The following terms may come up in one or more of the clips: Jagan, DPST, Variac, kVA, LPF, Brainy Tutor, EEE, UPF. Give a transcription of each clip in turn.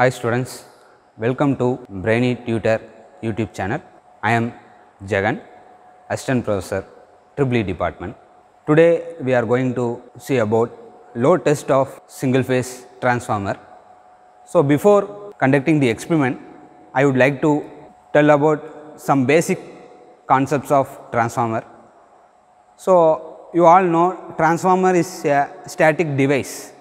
Hi students, welcome to Brainy Tutor YouTube channel. I am Jagan, Assistant Professor, EEE department. Today we are going to see about load test of single phase transformer. So before conducting the experiment, I would like to tell about some basic concepts of transformer. So you all know transformer is a static device.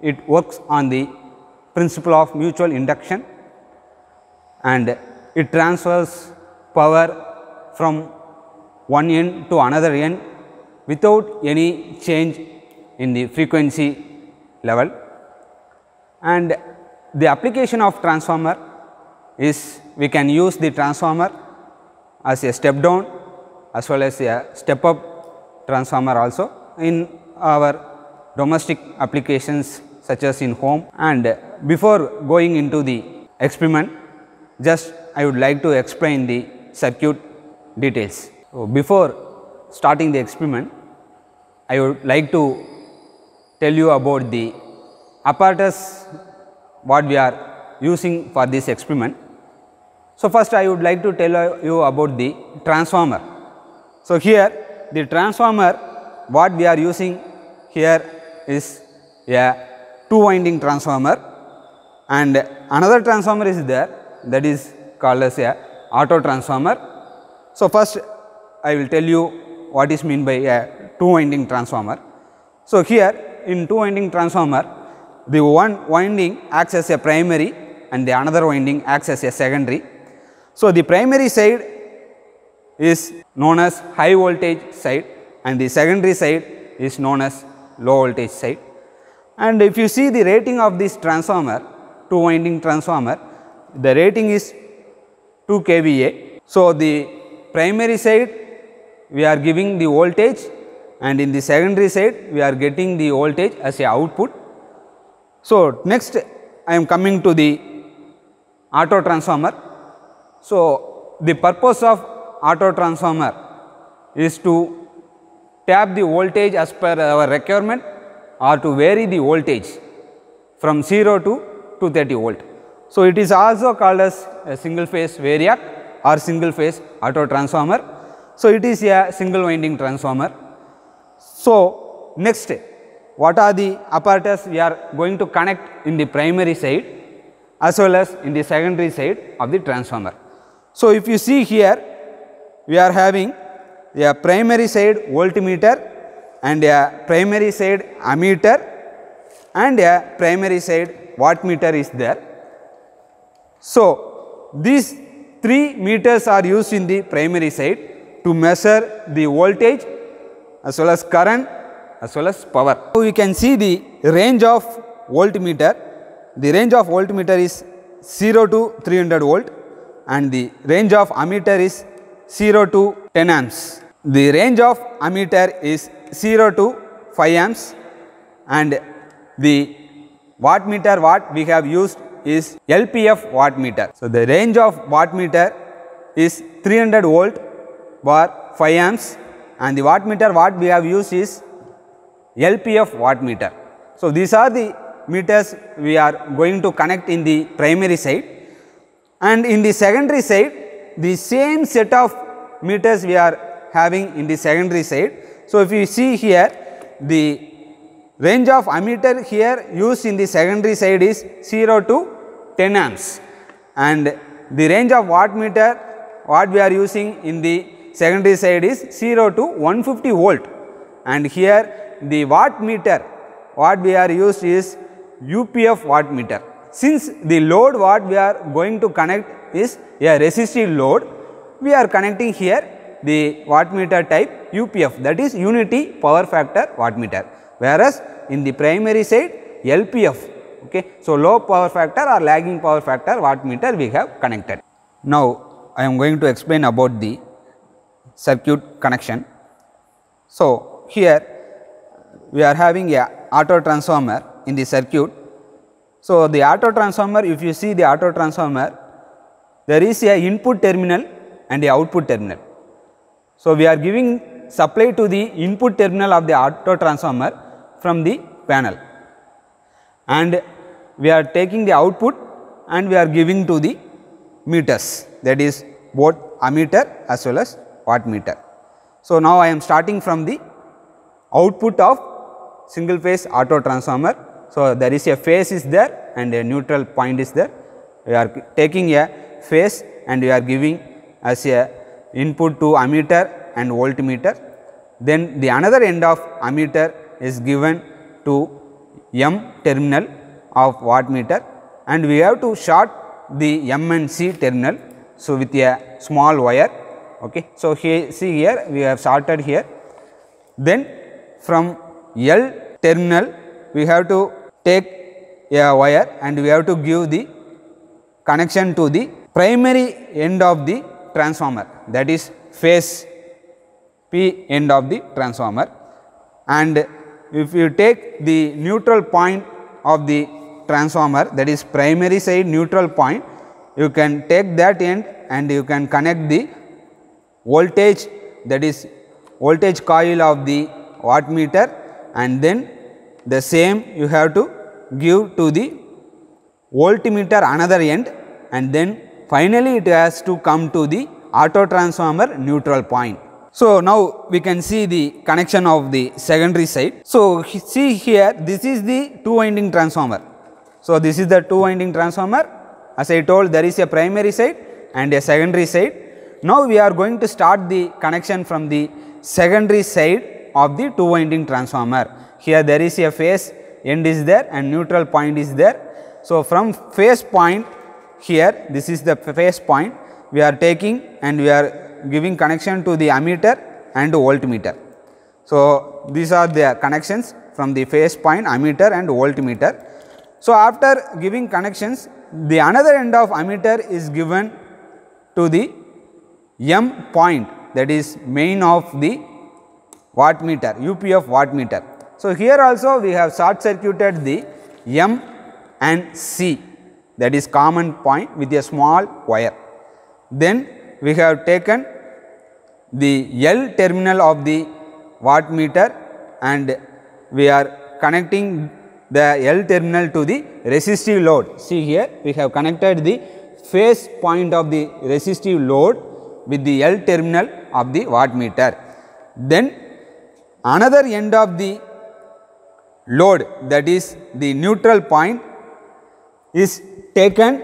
It works on the principle of mutual induction and it transfers power from one end to another end without any change in the frequency level. And the application of transformer is we can use the transformer as a step down as well as a step up transformer also in our domestic applications such as in home. And before going into the experiment, just I would like to explain the circuit details. So before starting the experiment, I would like to tell you about the apparatus what we are using for this experiment. So first I would like to tell you about the transformer. So here the transformer what we are using here is a two winding transformer, and another transformer is there, that is called as a auto transformer. So first I will tell you what is meant by a two winding transformer. So here in two winding transformer, the one winding acts as a primary and the another winding acts as a secondary. So the primary side is known as high voltage side and the secondary side is known as low voltage side. And if you see the rating of this transformer, two winding transformer, the rating is 2 kVA. So the primary side we are giving the voltage and in the secondary side we are getting the voltage as a output. So next I am coming to the auto transformer. So the purpose of auto transformer is to tap the voltage as per our requirement or to vary the voltage from 0 to 230 volt. So it is also called as a single phase variac or single phase auto transformer. So it is a single winding transformer. So next, what are the apparatus we are going to connect in the primary side as well as in the secondary side of the transformer. So if you see here, we are having a primary side voltmeter and a primary side ammeter and a primary side wattmeter is there. So these three meters are used in the primary side to measure the voltage as well as current as well as power. So we can see the range of voltmeter. The range of voltmeter is 0 to 300 volt and the range of ammeter is 0 to 10 amps. The range of ammeter is 0 to 5 amps and the wattmeter what we have used is LPF wattmeter. So the range of wattmeter is 300 volt bar 5 amps and the wattmeter what we have used is LPF wattmeter. So these are the meters we are going to connect in the primary side, and in the secondary side the same set of meters we are having in the secondary side. So if you see here, the range of ammeter here used in the secondary side is 0 to 10 amps and the range of wattmeter what we are using in the secondary side is 0 to 150 volt, and here the wattmeter what we are used is UPF wattmeter. Since the load what we are going to connect is a resistive load, we are connecting here the wattmeter type UPF, that is unity power factor wattmeter, whereas in the primary side LPF, okay. So low power factor or lagging power factor wattmeter we have connected. Now I am going to explain about the circuit connection. So here we are having a auto transformer in the circuit. So the auto transformer, if you see the auto transformer, there is a input terminal and a output terminal. So we are giving supply to the input terminal of the auto transformer from the panel and we are taking the output and we are giving to the meters, that is both ammeter as well as wattmeter. So, now I am starting from the output of single phase auto transformer. So, there is a phase is there and a neutral point is there. We are taking a phase and we are giving as a input to ammeter and voltmeter. Then the another end of ammeter is given to M terminal of wattmeter and we have to short the M and C terminal. So, with a small wire. Okay. So, here see here we have shorted here. Then from L terminal we have to take a wire and we have to give the connection to the primary end of the transformer, that is phase P end of the transformer. And if you take the neutral point of the transformer, that is primary side neutral point, you can take that end and you can connect the voltage, that is voltage coil of the wattmeter, and then the same you have to give to the voltmeter another end, and then finally it has to come to the auto transformer neutral point. So, now we can see the connection of the secondary side. So, see here this is the two winding transformer. So, this is the two winding transformer. As I told, there is a primary side and a secondary side. Now, we are going to start the connection from the secondary side of the two winding transformer. Here there is a phase end is there and neutral point is there. So, from phase point here, this is the phase point we are taking and we are giving connection to the ammeter and voltmeter. So, these are the connections from the phase point, ammeter and voltmeter. So, after giving connections, the another end of ammeter is given to the M point, that is main of the wattmeter, UPF wattmeter. So, here also we have short circuited the M and C, that is common point, with a small wire. Then we have taken the L terminal of the wattmeter and we are connecting the L terminal to the resistive load. See here we have connected the phase point of the resistive load with the L terminal of the wattmeter. Then another end of the load, that is the neutral point, is taken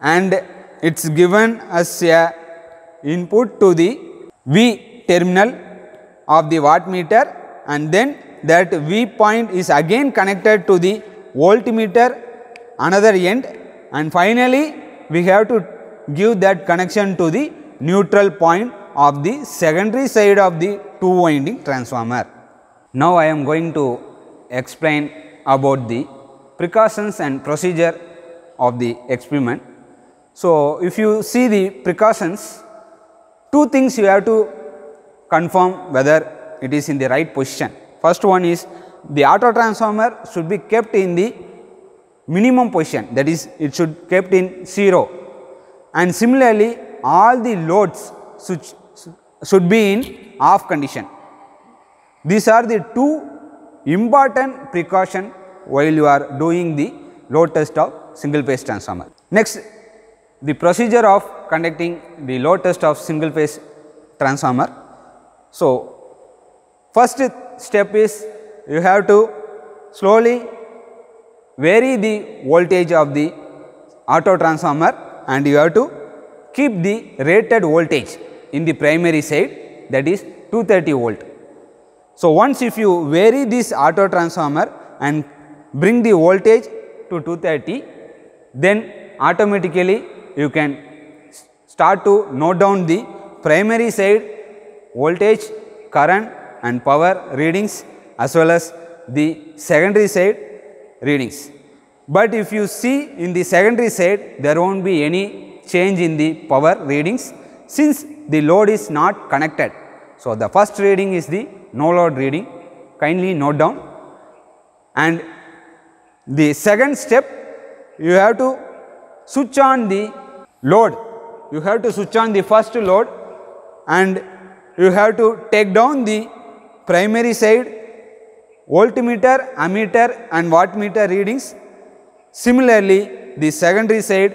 and it is given as a input to the V terminal of the wattmeter, and then that V point is again connected to the voltmeter another end, and finally we have to give that connection to the neutral point of the secondary side of the two winding transformer. Now, I am going to explain about the precautions and procedure of the experiment. So, if you see the precautions, two things you have to confirm whether it is in the right position. First one is the auto transformer should be kept in the minimum position, that is it should kept in 0, and similarly all the loads should be in off condition. These are the two important precautions while you are doing the load test of single phase transformer. Next, the procedure of conducting the load test of single phase transformer. So, first step is you have to slowly vary the voltage of the auto transformer and you have to keep the rated voltage in the primary side, that is 230 volt. So, once if you vary this auto transformer and bring the voltage to 230, then automatically you can start to note down the primary side voltage, current and power readings as well as the secondary side readings. But if you see in the secondary side, there won't be any change in the power readings since the load is not connected. So, the first reading is the no load reading, kindly note down. And the second step, you have to switch on the load, you have to switch on the first load and you have to take down the primary side voltmeter, ammeter and wattmeter readings. Similarly, the secondary side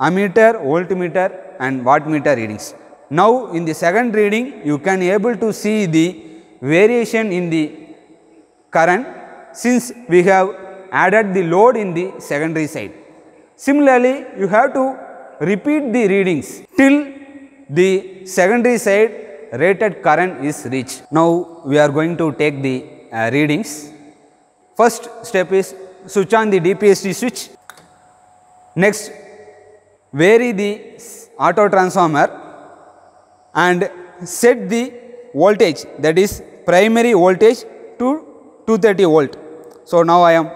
ammeter, voltmeter and wattmeter readings. Now in the second reading you can able to see the variation in the current since we have added the load in the secondary side. Similarly you have to repeat the readings till the secondary side rated current is reached. Now we are going to take the readings. First step is switch on the DPST switch. Next, vary the auto transformer and set the voltage, that is primary voltage, to 230 volt. So now I am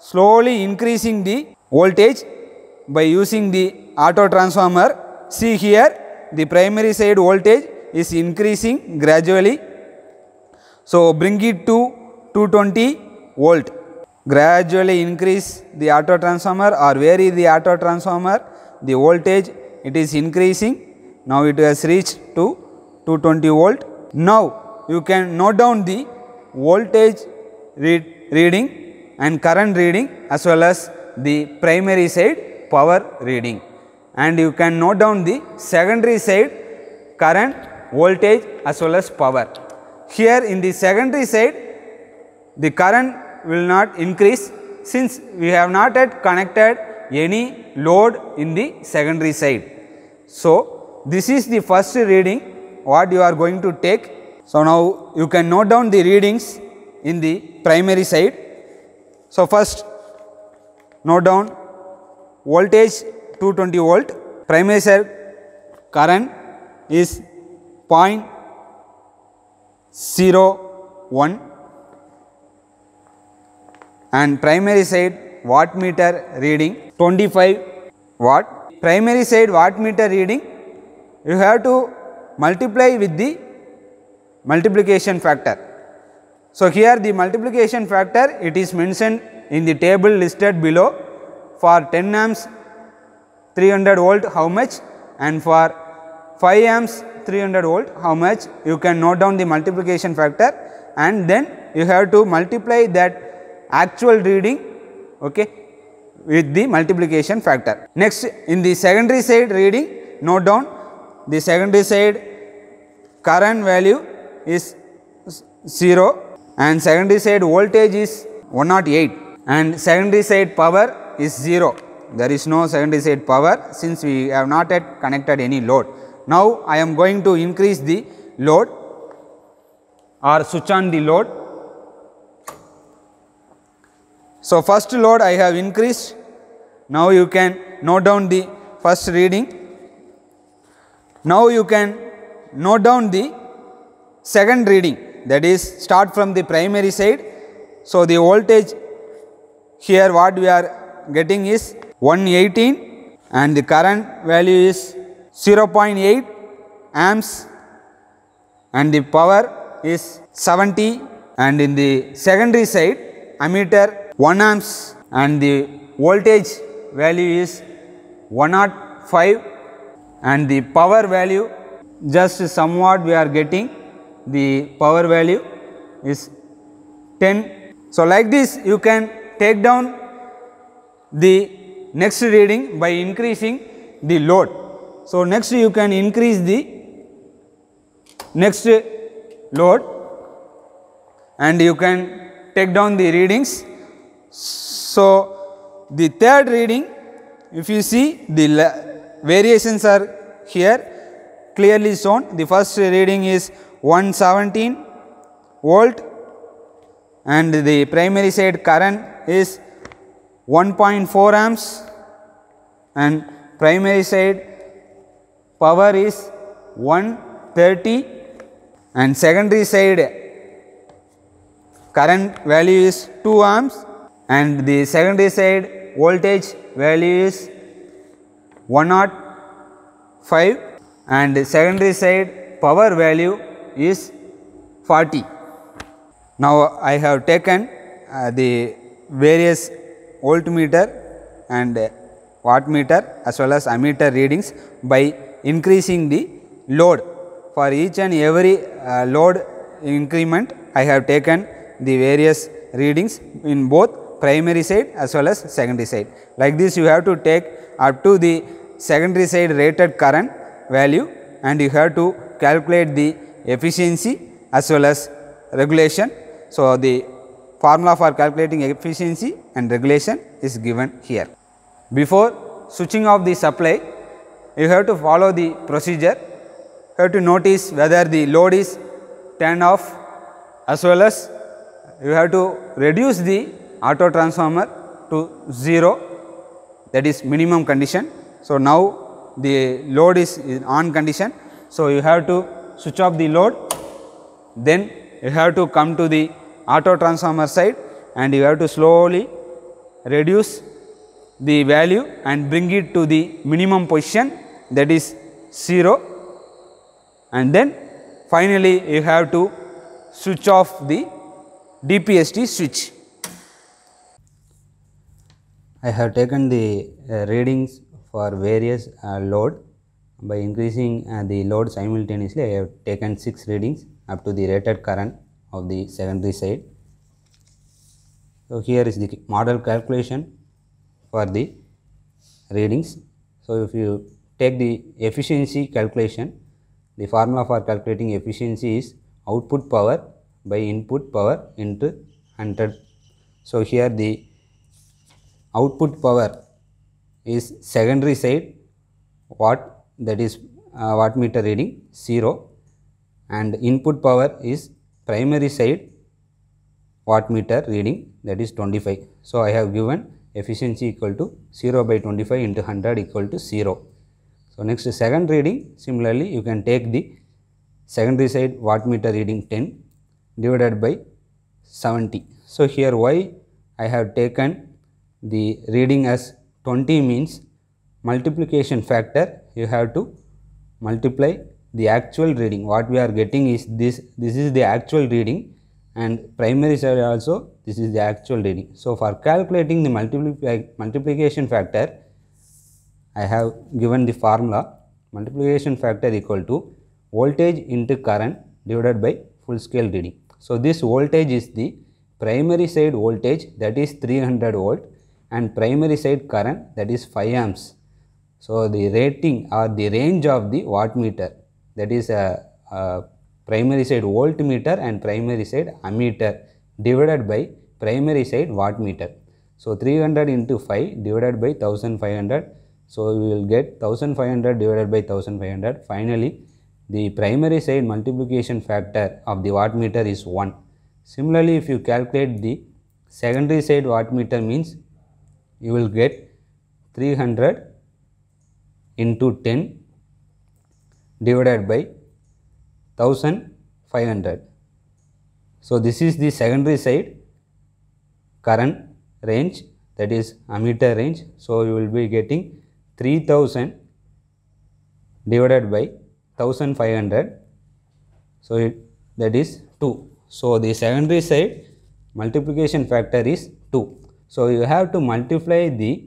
slowly increasing the voltage by using the auto transformer. See here the primary side voltage is increasing gradually. So bring it to 220 volt. Gradually increase the auto transformer or vary the auto transformer. The voltage it is increasing. Now it has reached to 220 volt. Now you can note down the voltage reading and current reading as well as the primary side power reading, and you can note down the secondary side current, voltage as well as power. Here in the secondary side the current will not increase since we have not yet connected any load in the secondary side. So this is the first reading what you are going to take. So now you can note down the readings in the primary side. So first note down voltage 220 volt, primary side current is 0.01 and primary side wattmeter reading 25 watt. Primary side wattmeter reading you have to multiply with the multiplication factor. So here the multiplication factor it is mentioned in the table listed below. For 10 amps 300 volt how much, and for 5 amps 300 volt how much. You can note down the multiplication factor and then you have to multiply that actual reading, okay, with the multiplication factor. Next in the secondary side reading note down the secondary side current value is 0 and secondary side voltage is 108 and secondary side power is 0. There is no secondary side power since we have not yet connected any load. Now I am going to increase the load or switch on the load. So first load I have increased. Now you can note down the first reading. Now you can note down the second reading, that is start from the primary side. So the voltage here what we are getting is 118 and the current value is 0.8 amps and the power is 70, and in the secondary side ammeter 1 amps and the voltage value is 105 and the power value just somewhat we are getting the power value is 10. So like this you can take down the next reading by increasing the load. So next you can increase the next load and you can take down the readings. So the third reading, if you see the variations are here clearly shown. The first reading is 117 volt and the primary side current is 1.4 amps and primary side power is 130 and secondary side current value is 2 amps and the secondary side voltage value is 105 and the secondary side power value is 40. Now I have taken the various voltmeter and wattmeter as well as ammeter readings by increasing the load. For each and every load increment I have taken the various readings in both primary side as well as secondary side. Like this you have to take up to the secondary side rated current value and you have to calculate the efficiency as well as regulation. So, the formula for calculating efficiency and regulation is given here. Before switching off the supply, you have to follow the procedure. You have to notice whether the load is turned off, as well as you have to reduce the auto transformer to 0, that is minimum condition. So, now the load is on condition. So, you have to switch off the load, then you have to come to the auto transformer side and you have to slowly reduce the value and bring it to the minimum position, that is 0, and then finally you have to switch off the DPST switch. I have taken the readings for various load. By increasing the load simultaneously, I have taken 6 readings up to the rated current of the secondary side. So, here is the model calculation for the readings. So, if you take the efficiency calculation, the formula for calculating efficiency is output power by input power into 100. So, here the output power is secondary side watt, that is watt meter reading 0, and input power is primary side watt meter reading, that is 25. So, I have given efficiency equal to 0 by 25 into 100 equal to 0. So, next second reading, similarly you can take the secondary side watt meter reading 10 divided by 70. So, here why I have taken the reading as 20 means multiplication factor, you have to multiply the actual reading. What we are getting is this is the actual reading, and primary side also this is the actual reading. So, for calculating the multiplication factor, I have given the formula multiplication factor equal to voltage into current divided by full scale reading. So, this voltage is the primary side voltage, that is 300 volt, and primary side current, that is 5 amps. So, the rating or the range of the wattmeter, that is a primary side voltmeter and primary side ammeter divided by primary side wattmeter. So, 300 into 5 divided by 1500. So, we will get 1500 divided by 1500. Finally, the primary side multiplication factor of the wattmeter is 1. Similarly, if you calculate the secondary side wattmeter means, you will get 300 into 10 divided by 1500. So, this is the secondary side current range, that is ammeter range. So, you will be getting 3000 divided by 1500. So, that is 2. So, the secondary side multiplication factor is 2. So, you have to multiply the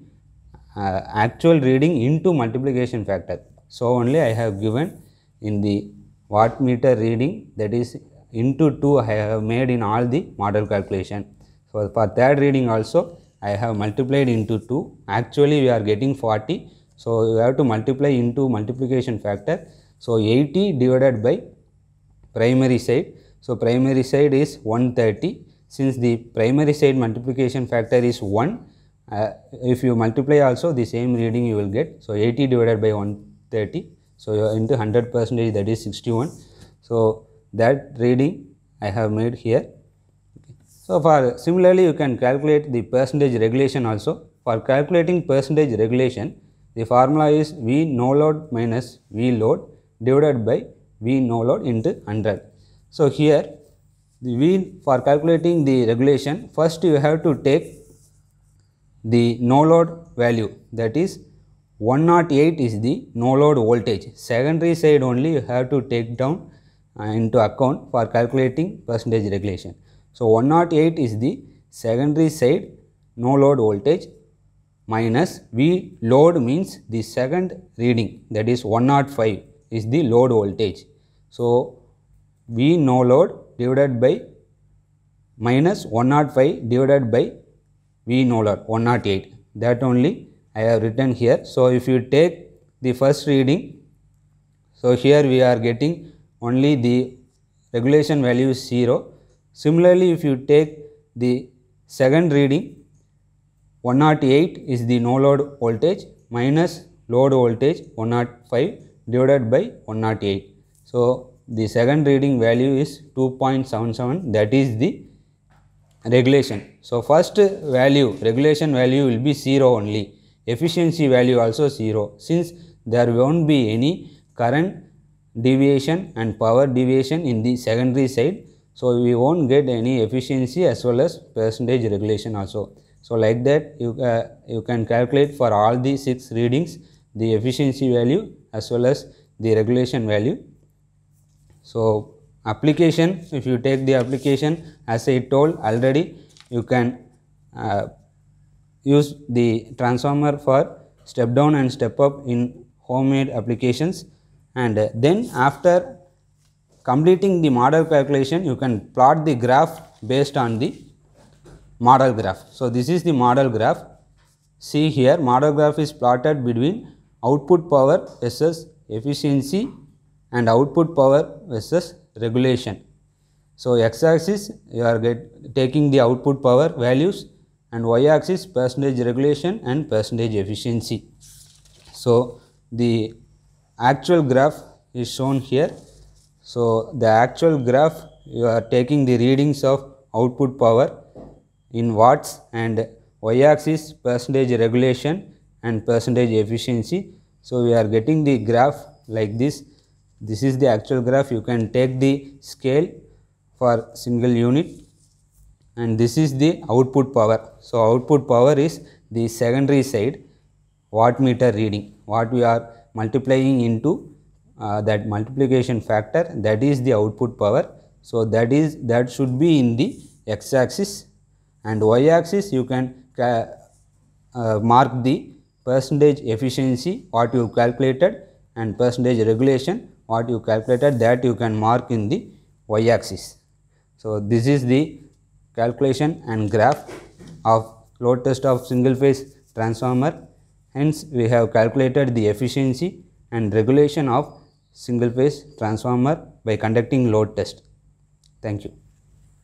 actual reading into multiplication factor. So, only I have given in the wattmeter reading, that is into 2 I have made in all the model calculation. So, for third reading also I have multiplied into 2. Actually, we are getting 40. So, you have to multiply into multiplication factor. So, 80 divided by primary side. So, primary side is 130. Since the primary side multiplication factor is 1, if you multiply also the same reading you will get. So, 80 divided by 130. So, you are into 100%, that is 61. So, that reading I have made here. So, for similarly you can calculate the percentage regulation also. For calculating percentage regulation, the formula is V no load minus V load divided by V no load into 100. So, here for calculating the regulation, first you have to take the no load value, that is 108 is the no load voltage. Secondary side only you have to take down into account for calculating percentage regulation. So, 108 is the secondary side no load voltage minus V load means the second reading, that is 105 is the load voltage. So, V no load divided by minus 105 divided by V Nolar 108, that only I have written here. So, if you take the first reading, so here we are getting only the regulation value is 0. Similarly, if you take the second reading, 108 is the no load voltage minus load voltage 105 divided by 108. So, the second reading value is 2.77, that is the regulation. So, first value, regulation value will be 0 only, efficiency value also 0, since there won't be any current deviation and power deviation in the secondary side. So, we won't get any efficiency as well as percentage regulation also. So, like that you can calculate for all the 6 readings the efficiency value as well as the regulation value. So, application, if you take the application, as I told already, you can use the transformer for step down and step up in homemade applications, and then after completing the model calculation you can plot the graph based on the model graph. So, this is the model graph. See here, model graph is plotted between output power versus efficiency and output power versus regulation. So, x axis you are taking the output power values and y axis percentage regulation and percentage efficiency. So, the actual graph is shown here. So, the actual graph you are taking the readings of output power in watts and y axis percentage regulation and percentage efficiency. So, we are getting the graph like this. This is the actual graph. You can take the scale for single unit, and this is the output power. So, output power is the secondary side wattmeter reading, what we are multiplying into that multiplication factor, that is the output power. So, that should be in the x axis, and y axis you can mark the percentage efficiency what you calculated and percentage regulation what you calculated, that you can mark in the y axis. So, this is the calculation and graph of load test of single phase transformer. Hence, we have calculated the efficiency and regulation of single phase transformer by conducting load test. Thank you.